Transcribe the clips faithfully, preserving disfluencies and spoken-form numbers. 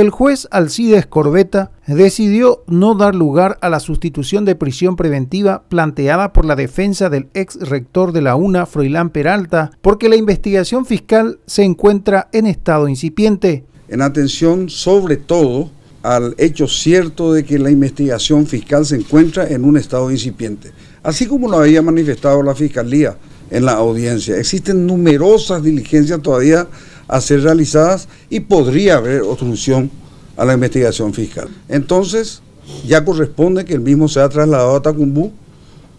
El juez Alcides Corbeta decidió no dar lugar a la sustitución de prisión preventiva planteada por la defensa del ex rector de la U N A, Froilán Peralta, porque la investigación fiscal se encuentra en estado incipiente. En atención sobre todo al hecho cierto de que la investigación fiscal se encuentra en un estado incipiente, así como lo había manifestado la Fiscalía en la audiencia. Existen numerosas diligencias todavía a ser realizadas y podría haber obstrucción a la investigación fiscal. Entonces, ya corresponde que el mismo sea trasladado a Tacumbú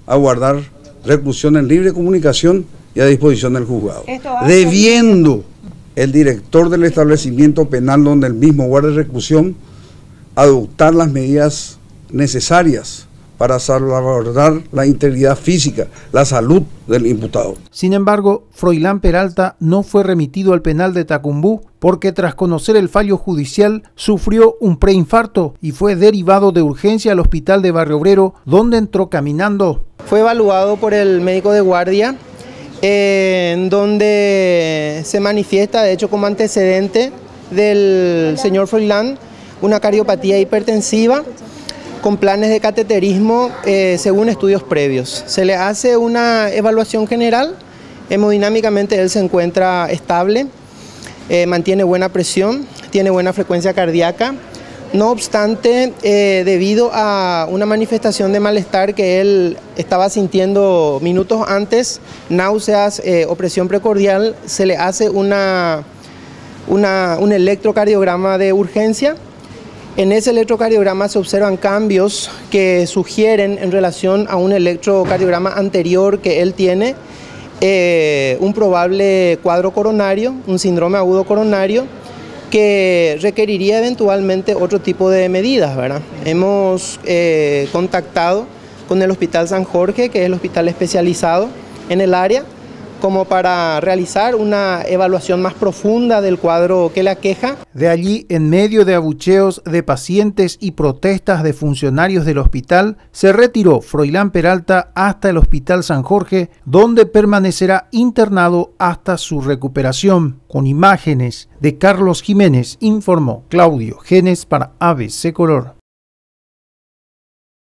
a guardar reclusión en libre comunicación y a disposición del juzgado, debiendo el director del establecimiento penal donde el mismo guarde reclusión adoptar las medidas necesarias para salvaguardar la integridad física, la salud del imputado. Sin embargo, Froilán Peralta no fue remitido al penal de Tacumbú porque tras conocer el fallo judicial sufrió un preinfarto y fue derivado de urgencia al hospital de Barrio Obrero, donde entró caminando. Fue evaluado por el médico de guardia, eh, donde se manifiesta, de hecho, como antecedente del señor Froilán, una cardiopatía hipertensiva con planes de cateterismo eh, según estudios previos. Se le hace una evaluación general, hemodinámicamente él se encuentra estable, eh, mantiene buena presión, tiene buena frecuencia cardíaca. No obstante, eh, debido a una manifestación de malestar que él estaba sintiendo minutos antes, náuseas, eh, opresión precordial, se le hace una, una, un electrocardiograma de urgencia. En ese electrocardiograma se observan cambios que sugieren en relación a un electrocardiograma anterior que él tiene, eh, un probable cuadro coronario, un síndrome agudo coronario, que requeriría eventualmente otro tipo de medidas, ¿verdad? Hemos eh, contactado con el Hospital San Jorge, que es el hospital especializado en el área, como para realizar una evaluación más profunda del cuadro que le aqueja. De allí, en medio de abucheos de pacientes y protestas de funcionarios del hospital, se retiró Froilán Peralta hasta el Hospital San Jorge, donde permanecerá internado hasta su recuperación. Con imágenes de Carlos Jiménez, informó Claudio Genes para A B C Color.